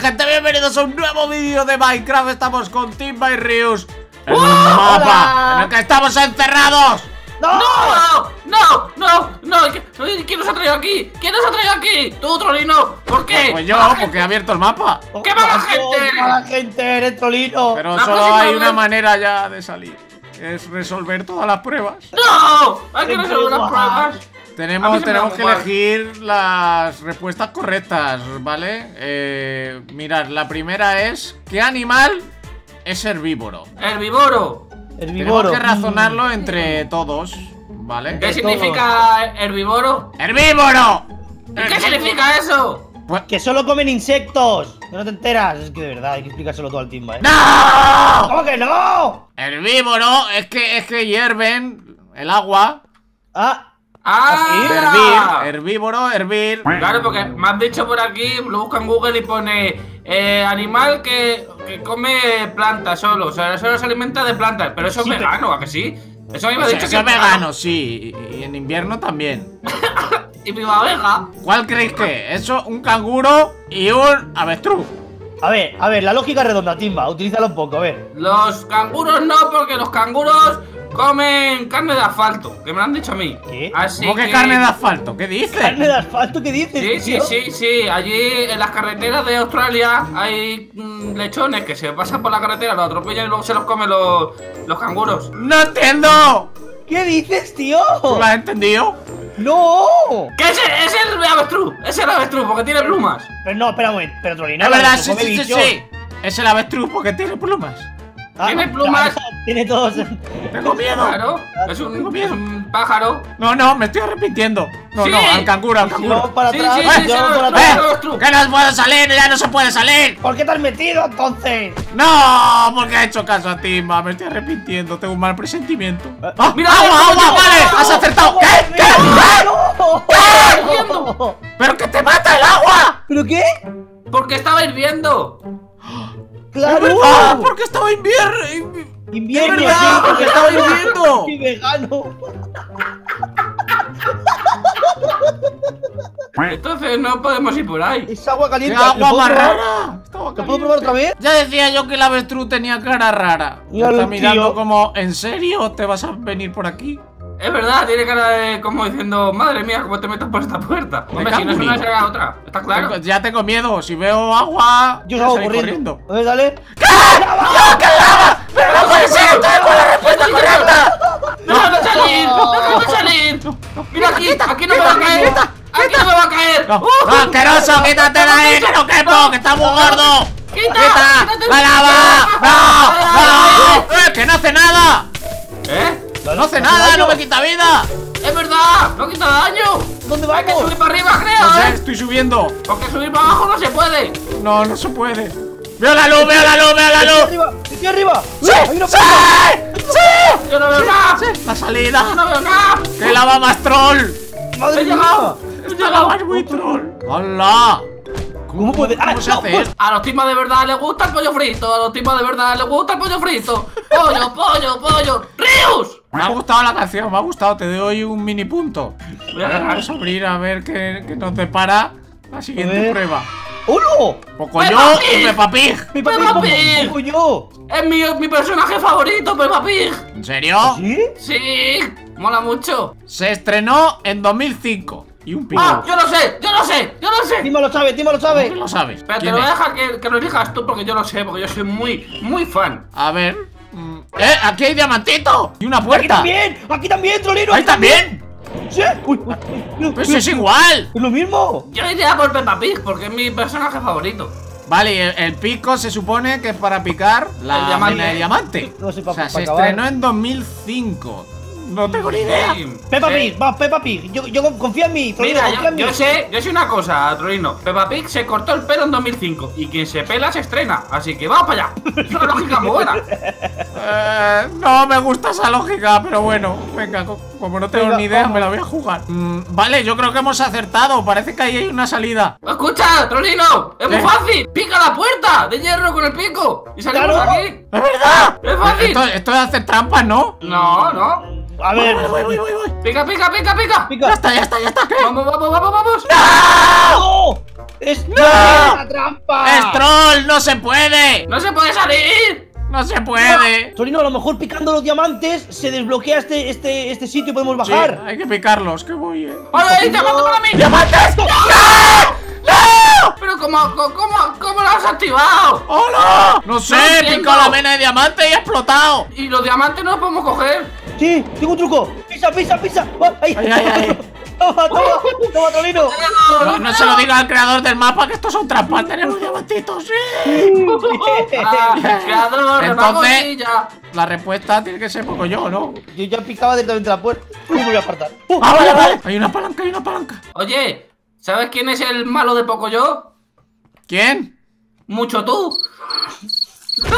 gente, bienvenidos a un nuevo vídeo de Minecraft. Estamos con Timba y Rius en un mapa en el que estamos encerrados. ¡No! ¿Quién nos ha traído aquí? ¡Tú, Trolino! ¿Por qué? Pues yo, porque he abierto el mapa. ¡Qué mala gente! ¡Qué mala gente eres, Trolino! Pero solo hay una manera ya de salir. Es resolver todas las pruebas. ¡No! ¡Hay que resolver las pruebas! Tenemos que elegir las respuestas correctas, ¿vale? Mirad, la primera es... ¿Qué animal es herbívoro? Tenemos que razonarlo entre todos, ¿vale? ¿Qué significa herbívoro? ¡Herbívoro! ¿Qué significa eso? Pues que solo comen insectos. Que no te enteras. Es que de verdad hay que explicárselo todo al Timba, ¿eh? ¡No! ¿Cómo que no? Herbívoro es que hierven el agua. ¡Ah! Herbívoro. Claro, porque me han dicho por aquí, lo buscan en Google y pone animal que come plantas solo. O sea, solo se alimenta de plantas. Pero eso sí, es vegano, ¿a que sí? Eso a mí me ha dicho que es vegano, sí. Y en invierno también. Y mi abeja. ¿Cuál creéis que es? Eso, un canguro y un avestruz. A ver, la lógica redonda, Timba. Utilízalo un poco, a ver. Los canguros no, porque los canguros comen carne de asfalto, que me lo han dicho a mí. ¿Qué? Así ¿Cómo que carne de asfalto? ¿Qué dices? ¿Carne de asfalto? ¿Qué dices? Sí. Allí en las carreteras de Australia hay lechones que se pasan por la carretera, los atropellan y luego se los comen los canguros. ¡No entiendo! ¿Qué dices, tío? ¿Tú lo has entendido? ¡No! ¿Qué es el avestruz? Es el avestruz, porque tiene plumas. Pero no, espera un momento, pero Trolina. La verdad, sí. Es el avestruz porque tiene plumas. Tiene plumas. Tiene todos. Tengo miedo. Claro, es un pájaro. No, me estoy arrepintiendo. No, al canguro. Vamos para atrás. ¡Que no puedo salir! ¡Ya no se puede salir! ¿Por qué te has metido entonces? ¡No! Porque he hecho caso a Timba. Me estoy arrepintiendo. Tengo un mal presentimiento. ¡Mira! ¡Agua! ¡Vale! ¡Has acertado! ¿Qué? ¿Qué? ¡Pero que te mata el agua! ¿Pero qué? Porque estaba hirviendo. ¡Claro! ¡Es verdad! ¡Porque estaba invierno! ¡Es verdad! ¡Porque estaba hirviendo! ¡Qué vegano! Entonces no podemos ir por ahí. ¡Es agua caliente! ¡Es agua más rara! ¿Lo puedo probar otra vez? Ya decía yo que el avestruz tenía cara rara. Está mirando como... ¿En serio te vas a venir por aquí? Es verdad, tiene cara de como diciendo, madre mía, cómo te metes por esta puerta. Hombre, si no es una, será otra. Está claro. Ya tengo miedo, si veo agua, yo salgo corriendo. A ver, dale. ¿Qué? ¡No, qué lava! ¡Pero no puede ser! ¡Tengo la respuesta correcta! ¡No salir! ¡Mira aquí no me va a caer! ¡Aquí no me va a caer! ¡Asqueroso, quítate de ahí, que no quepo, que está muy gordo! ¡Quita! ¡La lava! ¡No! ¡Es que no hace nada! ¿Eh? ¡No hace nada! ¡No me quita vida! ¡Es verdad! ¡No quita daño! ¿Dónde va? ¡Hay que subir para arriba, creo! No sé, estoy subiendo. Porque subir para abajo no se puede. No se puede. ¡Veo la luz! ¡Veo la luz! ¡Estoy arriba! ¡Sí! ¡Sí! ¡Yo no veo nada! ¡La salida! ¡Yo no veo nada! ¡Qué lava más troll! ¡Madre mía! ¡Esta lava es muy troll! ¡Hala! ¿Cómo puede? ¿Cómo se hace? A los Timbas de verdad les gusta el pollo frito. Pollo. ¡Rius! Me ha gustado la canción, me ha gustado, te doy un mini punto. Vamos a abrir a ver qué nos depara la siguiente prueba. ¡Uno! Pocoyó y Peppa Pig. ¡Peppa Pig! ¡Pocoyó! Es mi personaje favorito, Peppa Pig. ¿En serio? Sí, mola mucho. Se estrenó en 2005. Y un pico. ¡Ah! ¡Yo lo sé! Timba lo sabe. ¿Cómo que lo sabes? Pero te lo voy a dejar que lo elijas tú porque yo lo sé, porque yo soy muy fan. A ver. Aquí hay diamantito. Y una puerta. Aquí también, Trolino. ¿Ahí también? Sí. Pues es igual. Es lo mismo. Yo le iría por Peppa Pig porque es mi personaje favorito. Vale, y el pico se supone que es para picar la mina de diamante. No sé, se estrenó en 2005. No tengo ni idea. Peppa Pig, yo confío en mí. Trolino, mira, yo sé una cosa, Trolino. Peppa Pig se cortó el pelo en 2005 y quien se pela se estrena, así que vamos para allá. Es una lógica muy buena. No me gusta esa lógica, pero bueno, venga, como no tengo ni idea, me la voy a jugar. Vale, yo creo que hemos acertado. Parece que ahí hay una salida. Escucha, Trolino, es muy fácil. Pica la puerta de hierro con el pico y salimos aquí. ¡Es verdad! ¡Es fácil! Esto es hacer trampas, ¿no? No. A ver, voy. Pica. Ya está. ¿Qué? Vamos. ¡No! ¡Es una trampa! ¡Es troll! ¡No se puede! ¡No se puede salir! ¡No se puede! Torino, a lo mejor picando los diamantes se desbloquea este sitio y podemos bajar. Sí, hay que picarlos, que voy, ¡Ole, diamante para mí! ¡Diamantes! ¡No! ¡No! ¿Pero cómo lo has activado? ¡Hola! ¡No sé! ¡He picado la vena de diamante y ha explotado! ¿Y los diamantes no los podemos coger? Sí, tengo un truco. ¡Pisa, pisa, pisa! ¡Ay, ay, ay! ¡Toma, toma! ¡Toma, Torino! No se lo diga al creador del mapa que estos son trampas. Tenemos diamantitos, sí. Creador, entonces, la respuesta tiene que ser Pocoyó, ¿no? Yo ya picaba directamente la puerta. ¿Cómo voy a apartar? ¡Ah, vale, vale! Hay una palanca, hay una palanca. Oye, ¿sabes quién es el malo de Pocoyó? ¿Quién? Mucho tú. No,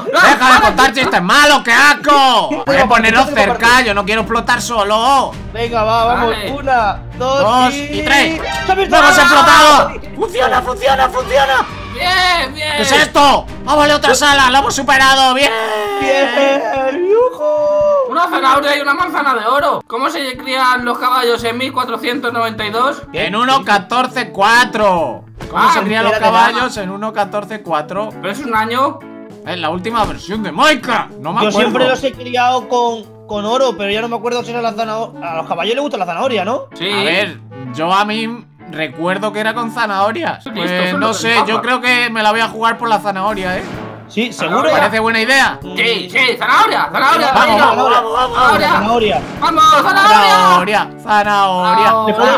no, ¡deja de contar chistes malos, que asco! Voy a poneros cerca, yo no quiero explotar solo. Venga, va, vamos. Vale. Una, dos y tres. ¡No hemos explotado! ¡Funciona, funciona, funciona! ¡Bien, bien! ¿Qué es esto? ¡Ah, vale, otra sala! ¡La hemos superado! ¡Bien! ¡Bien! ¡Yujo! Una zanahoria y una manzana de oro. ¿Cómo se crían los caballos en 1492? En 1.14.4. ¿Cómo se crían los caballos en 1.14.4? ¿Pero es un año? Es la última versión de Minecraft. No me acuerdo. Yo siempre los he criado con oro, pero ya no me acuerdo si era la zanahoria. A los caballos les gusta la zanahoria, ¿no? Sí. A ver, yo a mí recuerdo que era con zanahorias. Pues no sé, yo creo que me la voy a jugar por la zanahoria, ¿eh? Sí, seguro. ¿Me parece buena idea? Sí, sí, zanahoria, zanahoria. Vamos, vamos, vamos, zanahoria. Vamos, zanahoria. Zanahoria. ¿Te puedo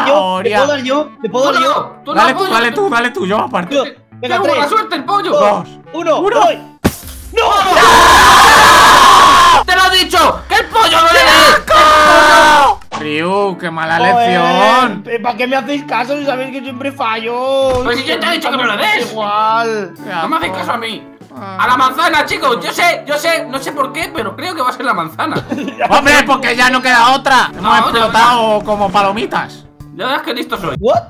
dar yo? ¿Te puedo dar yo? Dale tú, yo aparte. Venga, buena suerte el pollo. 2, 1, voy. ¡No! ¡No! ¡Te lo he dicho! ¡Que el pollo no le Riu, qué mala lección! ¿Para qué me hacéis caso si sabéis que siempre fallo? Pues si yo te he dicho que me lo des. Igual. No me hacéis caso a mí. A la manzana, chicos. Yo sé, no sé por qué, pero creo que va a ser la manzana. Hombre, porque ya no queda otra. Hemos explotado como palomitas. La verdad es que listo soy. ¿What?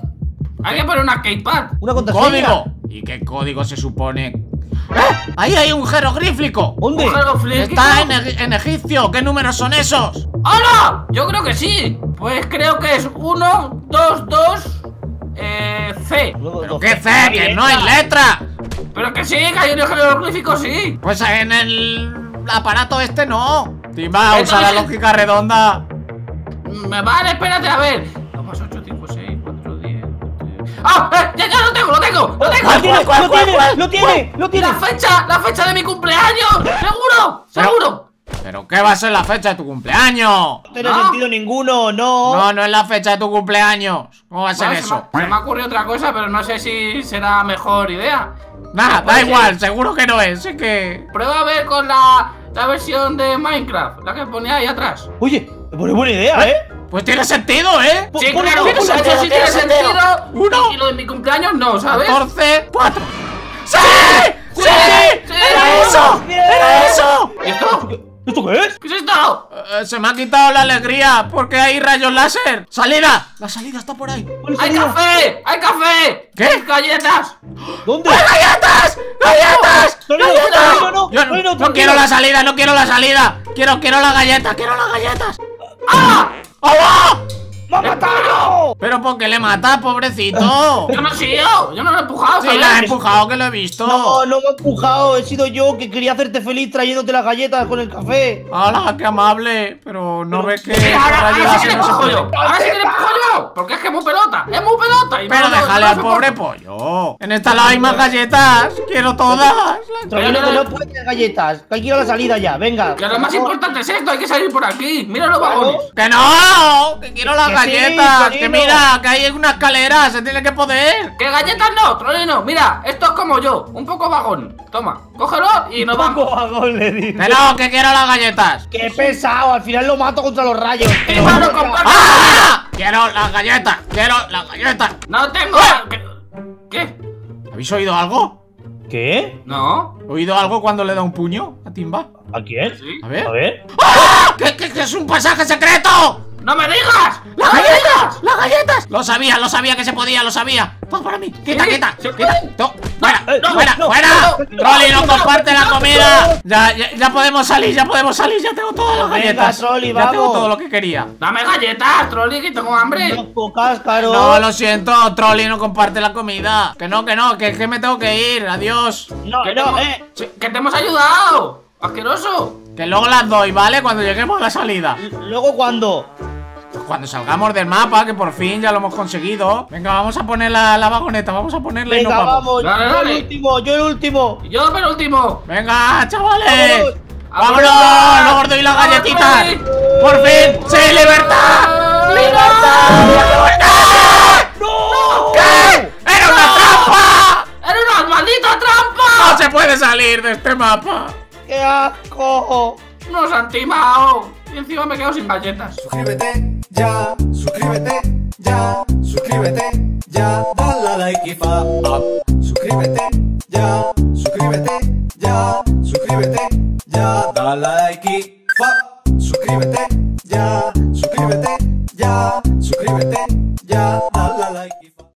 Hay que poner una keypad. Una contraseña. Código. ¿Y qué código se supone? ¡Eh! ¡Ahí hay un jeroglífico! ¿Dónde? ¿Un jeroglífico? Está en egipcio. ¿Qué números son esos? ¡Hola! Yo creo que sí. Pues creo que es 1, 2, 2, C. ¿Pero qué C? ¡Que no hay letra! ¡Pero que sí! ¡Que hay un jeroglífico, sí! Pues en el aparato este no. Timba, usa la lógica redonda. Me vale, espérate, a ver. 2 + 8. ¡Ah! ¡Ya lo tengo! ¡Lo tengo! ¡Lo tengo! ¡Lo tiene! ¡La fecha de mi cumpleaños! ¡Seguro! ¡Seguro! ¿Pero qué va a ser la fecha de tu cumpleaños? No tiene sentido ninguno, no. No es la fecha de tu cumpleaños. ¿Cómo va a ser eso? Se me ha ocurrido otra cosa, pero no sé si será mejor idea. Nada, da igual, seguro que no es, es que... Prueba a ver con la versión de Minecraft, la que ponía ahí atrás. Oye, buena idea, ¿eh? Pues tiene sentido, ¿eh? Sí, claro, tiene sentido. 1. Y lo de mi cumpleaños no, ¿sabes? 14, 4. ¡Sí! ¡Sí! ¡Era eso! ¡Era eso! ¿Esto qué es? ¿Qué es esto? Se me ha quitado la alegría porque hay rayos láser. ¡Salida! La salida está por ahí. ¡Hay café! ¡Hay café! ¿Qué? ¡Galletas! ¿Dónde? ¡Hay galletas! ¡Galletas! ¡Galletas! No quiero la salida, no quiero la salida. Quiero las galletas, quiero las galletas. ¡Ah! ¡Hola! ¡Me ha matado! Pero porque le mata, pobrecito. Yo no he sido, yo no lo he empujado. Sí, la he empujado, que lo he visto. No me he empujado, he sido yo que quería hacerte feliz trayéndote las galletas con el café. ¡Hala, qué amable! Pero no ves que... ¡Ahora sí que le empujo yo! ¡Ahora sí que le empujo yo! Porque es que es muy pelota, es muy pelota. Pero déjale al pobre pollo. En esta lado hay más galletas, quiero todas. No puedes tener galletas, que hay que ir a la salida ya, venga. Que lo más importante es esto, hay que salir por aquí. Mira los vagones. ¡Que no! ¡Que quiero las galletas! Galletas, sí, que mira, que hay una escalera, se tiene que poder. Que galletas no, Trolino, mira, esto es como yo, un poco vagón. Toma, cógelo y nos vamos. Un poco vagón, le digo. Pero que quiero las galletas. Qué pesado, al final lo mato contra los rayos. Pero... ¡Ah! Quiero las galletas, quiero las galletas. No tengo. ¿Qué? ¿Habéis oído algo? ¿Qué? No. ¿He oído algo cuando le da un puño a Timba? ¿A quién? Sí. A ver. ¡Ah! ¿Qué es un pasaje secreto? ¡No me digas! ¡Las galletas! ¡Las galletas! Lo sabía que se podía, lo sabía. ¡Vamos para mí! ¡Quita, quita! ¡Quita! ¡No! ¡Fuera! ¡Fuera! ¡Fuera! ¡Trolli, no comparte la comida! Ya podemos salir, ya podemos salir. Ya tengo todas las galletas. Ya tengo todo lo que quería. ¡Dame galletas, Trolli, que tengo hambre! No, lo siento, Trolli, no comparte la comida. Que no, que me tengo que ir. Adiós. No, no, que te hemos ayudado. ¡Asqueroso! Que luego las doy, ¿vale? Cuando lleguemos a la salida. ¿Luego cuándo? Pues cuando salgamos del mapa, que por fin ya lo hemos conseguido. Venga, vamos a poner la vagoneta. Vamos a ponerla. Venga, y nos vamos. Dale, dale. Yo el último, yo el último. Y yo el último. Venga, chavales. ¡Vámonos! ¡Luego os doy las galletitas! ¡Por fin! ¡Sí, libertad! ¡Libertad! ¡Libertad! ¡No! ¿Qué? ¡Era una trampa! ¡Era una maldita trampa! ¡No se puede salir de este mapa! ¡Qué asco! ¡Nos han timado! Y encima me quedo sin galletas. Suscríbete ya, suscríbete ya, suscríbete ya, dale a like y fa up. Suscríbete